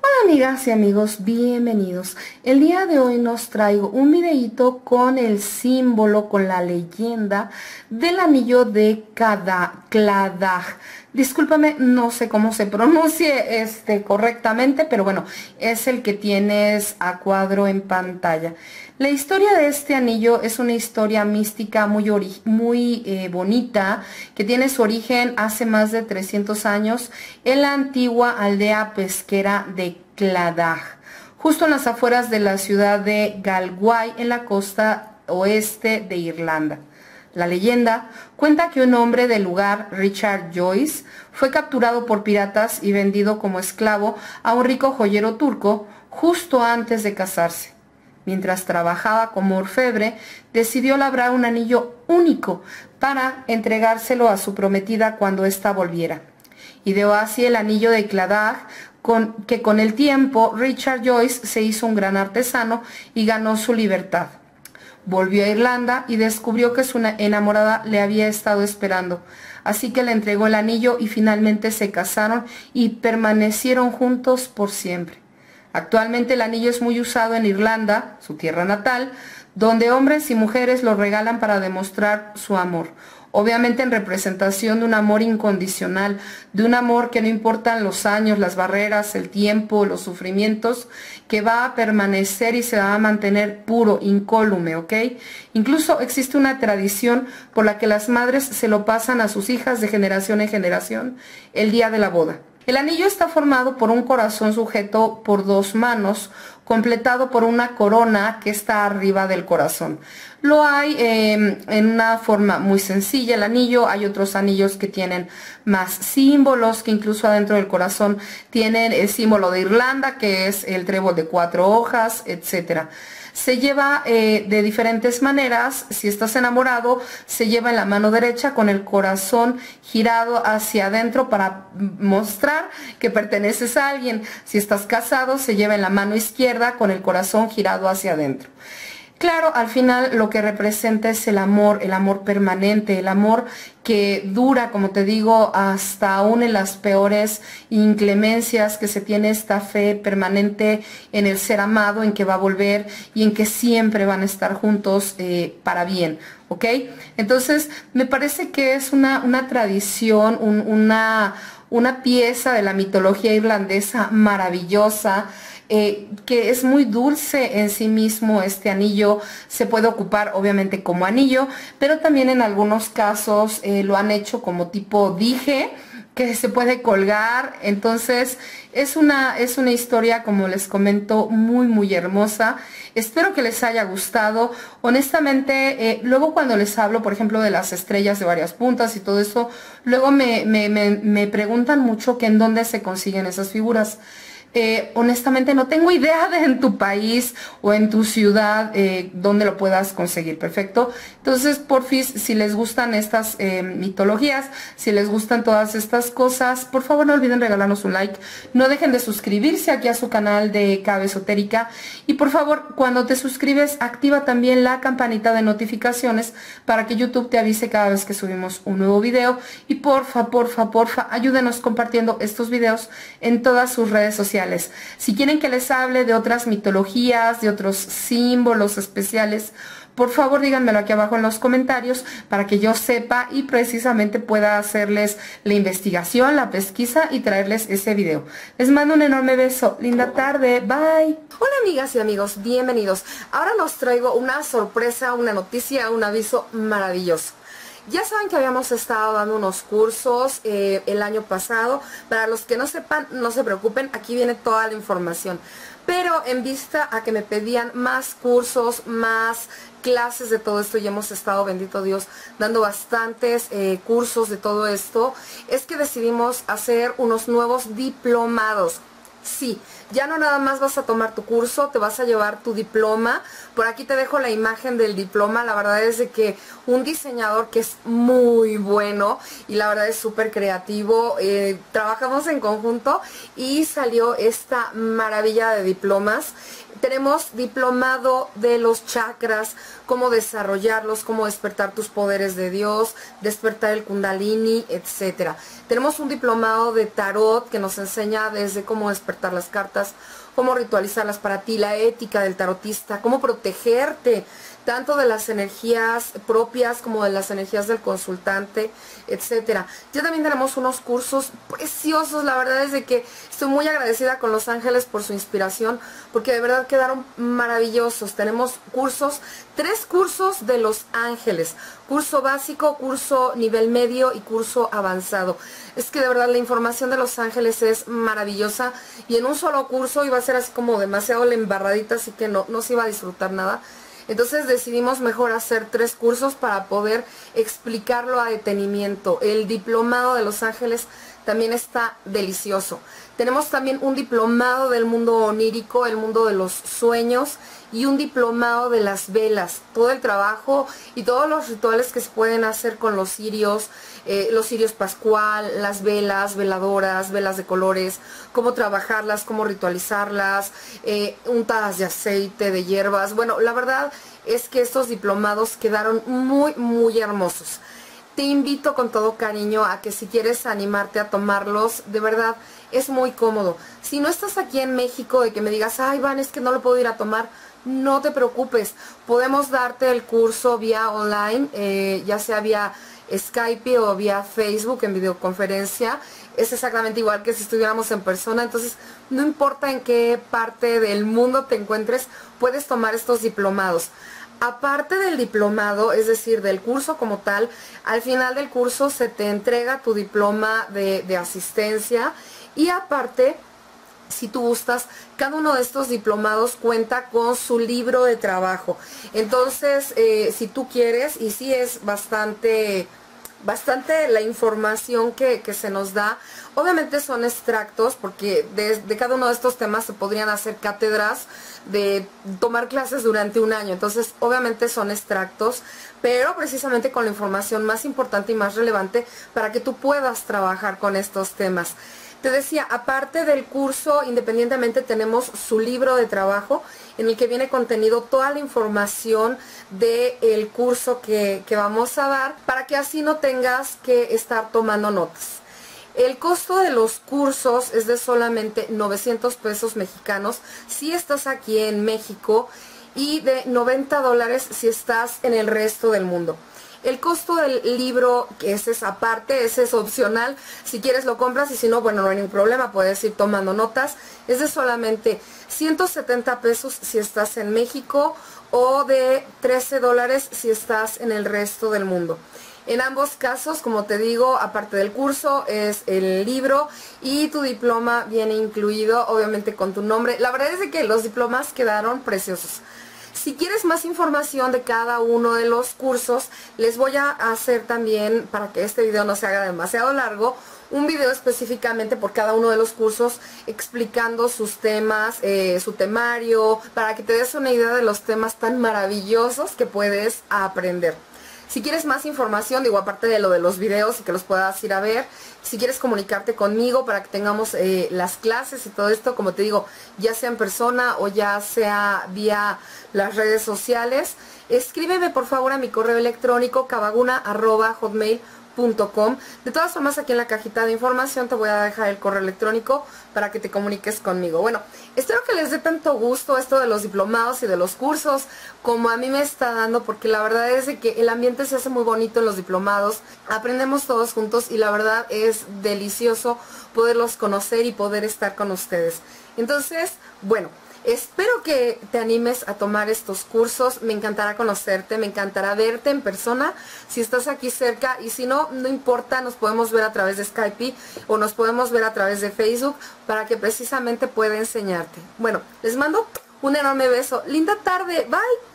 Hola amigas y amigos, bienvenidos. El día de hoy nos traigo un videíto con el símbolo, con la leyenda del anillo de Claddagh. Discúlpame, no sé cómo se pronuncie correctamente, pero bueno, es el que tienes a cuadro en pantalla. La historia de este anillo es una historia mística muy bonita, que tiene su origen hace más de 300 años en la antigua aldea pesquera de Claddagh, justo en las afueras de la ciudad de Galway, en la costa oeste de Irlanda. La leyenda cuenta que un hombre del lugar, Richard Joyce, fue capturado por piratas y vendido como esclavo a un rico joyero turco justo antes de casarse. Mientras trabajaba como orfebre, decidió labrar un anillo único para entregárselo a su prometida cuando ésta volviera. Ideó así el anillo de Claddagh, que con el tiempo Richard Joyce se hizo un gran artesano y ganó su libertad. Volvió a Irlanda y descubrió que su enamorada le había estado esperando, así que le entregó el anillo y finalmente se casaron y permanecieron juntos por siempre. Actualmente el anillo es muy usado en Irlanda, su tierra natal, donde hombres y mujeres lo regalan para demostrar su amor, obviamente en representación de un amor incondicional, de un amor que no importan los años, las barreras, el tiempo, los sufrimientos, que va a permanecer y se va a mantener puro, incólume, ¿ok? Incluso existe una tradición por la que las madres se lo pasan a sus hijas de generación en generación el día de la boda. El anillo está formado por un corazón sujeto por dos manos, completado por una corona que está arriba del corazón. Lo hay en una forma muy sencilla el anillo. Hay otros anillos que tienen más símbolos, que incluso adentro del corazón tienen el símbolo de Irlanda, que es el trébol de 4 hojas, etcétera. Se lleva de diferentes maneras. Si estás enamorado, se lleva en la mano derecha con el corazón girado hacia adentro para mostrar que perteneces a alguien. Si estás casado, se lleva en la mano izquierda con el corazón girado hacia adentro. Claro, al final lo que representa es el amor permanente, el amor que dura, como te digo, hasta aún en las peores inclemencias, que se tiene esta fe permanente en el ser amado, en que va a volver y en que siempre van a estar juntos para bien, ¿ok? Entonces, me parece que es una tradición, una pieza de la mitología irlandesa maravillosa, que es muy dulce en sí mismo. Este anillo se puede ocupar obviamente como anillo, pero también en algunos casos lo han hecho como tipo dije, que se puede colgar. Entonces es una historia, como les comento, muy hermosa. Espero que les haya gustado. Honestamente, luego cuando les hablo, por ejemplo, de las estrellas de varias puntas y todo eso, luego me preguntan mucho que en dónde se consiguen esas figuras. Honestamente no tengo idea de en tu país o en tu ciudad donde lo puedas conseguir. Perfecto. Entonces, porfis, si les gustan estas mitologías, si les gustan todas estas cosas, por favor no olviden regalarnos un like, no dejen de suscribirse aquí a su canal de Cabe Esotérica, y por favor, cuando te suscribes, activa también la campanita de notificaciones para que YouTube te avise cada vez que subimos un nuevo video. Y porfa, ayúdenos compartiendo estos videos en todas sus redes sociales. Si quieren que les hable de otras mitologías, de otros símbolos especiales, por favor díganmelo aquí abajo en los comentarios para que yo sepa y precisamente pueda hacerles la investigación, la pesquisa y traerles ese video. Les mando un enorme beso. Linda tarde. Bye. Hola amigas y amigos, bienvenidos. Ahora nos traigo una sorpresa, una noticia, un aviso maravilloso. Ya saben que habíamos estado dando unos cursos el año pasado. Para los que no sepan, no se preocupen, aquí viene toda la información. Pero en vista a que me pedían más cursos, más clases de todo esto, y hemos estado, bendito Dios, dando bastantes cursos de todo esto, es que decidimos hacer unos nuevos diplomados. Sí, ya no nada más vas a tomar tu curso, te vas a llevar tu diploma. Por aquí te dejo la imagen del diploma. La verdad es de que un diseñador que es muy bueno y la verdad es súper creativo, trabajamos en conjunto y salió esta maravilla de diplomas. tenemos diplomado de los chakras, cómo desarrollarlos, cómo despertar tus poderes de Dios, despertar el kundalini, etc. Tenemos un diplomado de tarot que nos enseña desde cómo despertar las cartas, cómo ritualizarlas para ti, la ética del tarotista, cómo protegerte, tanto de las energías propias como de las energías del consultante, etc. Ya también tenemos unos cursos preciosos, la verdad es de que estoy muy agradecida con Los Ángeles por su inspiración, porque de verdad quedaron maravillosos. Tenemos cursos, 3 cursos de Los Ángeles, curso básico, curso nivel medio y curso avanzado. Es que de verdad la información de Los Ángeles es maravillosa, y en un solo curso iba a ser así como demasiado la embarradita, así que no se iba a disfrutar nada. Entonces decidimos mejor hacer 3 cursos para poder explicarlo a detenimiento. El diplomado de Los Ángeles también está delicioso. Tenemos también un diplomado del mundo onírico, el mundo de los sueños, y un diplomado de las velas, todo el trabajo y todos los rituales que se pueden hacer con los cirios pascual, las velas, veladoras, velas de colores, cómo trabajarlas, cómo ritualizarlas, untadas de aceite, de hierbas. Bueno, la verdad es que estos diplomados quedaron muy, muy hermosos. Te invito con todo cariño a que si quieres animarte a tomarlos, de verdad es muy cómodo. Si no estás aquí en México, de que me digas, ay, Van, es que no lo puedo ir a tomar, no te preocupes. Podemos darte el curso vía online, ya sea vía Skype o vía Facebook en videoconferencia. Es exactamente igual que si estuviéramos en persona, entonces no importa en qué parte del mundo te encuentres, puedes tomar estos diplomados. Aparte del diplomado, es decir, del curso como tal, al final del curso se te entrega tu diploma de asistencia, y aparte, si tú gustas, cada uno de estos diplomados cuenta con su libro de trabajo. Entonces, si tú quieres, y sí es bastante la información que se nos da, obviamente son extractos, porque de cada uno de estos temas se podrían hacer cátedras de tomar clases durante un año. Entonces obviamente son extractos, pero precisamente con la información más importante y más relevante para que tú puedas trabajar con estos temas. Te decía, aparte del curso, independientemente, tenemos su libro de trabajo en el que viene contenido toda la información del curso que vamos a dar, para que así no tengas que estar tomando notas. El costo de los cursos es de solamente 900 pesos mexicanos si estás aquí en México, y de $90 si estás en el resto del mundo. El costo del libro, que es esa parte, ese es opcional, si quieres lo compras, y si no, bueno, no hay ningún problema, puedes ir tomando notas. Es de solamente 170 pesos si estás en México, o de $13 si estás en el resto del mundo. En ambos casos, como te digo, aparte del curso, es el libro y tu diploma viene incluido, obviamente con tu nombre. La verdad es que los diplomas quedaron preciosos. Si quieres más información de cada uno de los cursos, les voy a hacer también, para que este video no se haga demasiado largo, un video específicamente por cada uno de los cursos, explicando sus temas, su temario, para que te des una idea de los temas tan maravillosos que puedes aprender. Si quieres más información, digo, aparte de lo de los videos y que los puedas ir a ver, si quieres comunicarte conmigo para que tengamos las clases y todo esto, como te digo, ya sea en persona o ya sea vía las redes sociales, escríbeme por favor a mi correo electrónico kavaguna@hotmail.com. De todas formas, aquí en la cajita de información te voy a dejar el correo electrónico para que te comuniques conmigo. Bueno, espero que les dé tanto gusto esto de los diplomados y de los cursos como a mí me está dando, porque la verdad es de que el ambiente se hace muy bonito en los diplomados, aprendemos todos juntos y la verdad es delicioso poderlos conocer y poder estar con ustedes. Entonces, bueno, espero que te animes a tomar estos cursos. Me encantará conocerte, me encantará verte en persona si estás aquí cerca, y si no, no importa, nos podemos ver a través de Skype o nos podemos ver a través de Facebook para que precisamente pueda enseñarte. Bueno, les mando un enorme beso. Linda tarde, bye.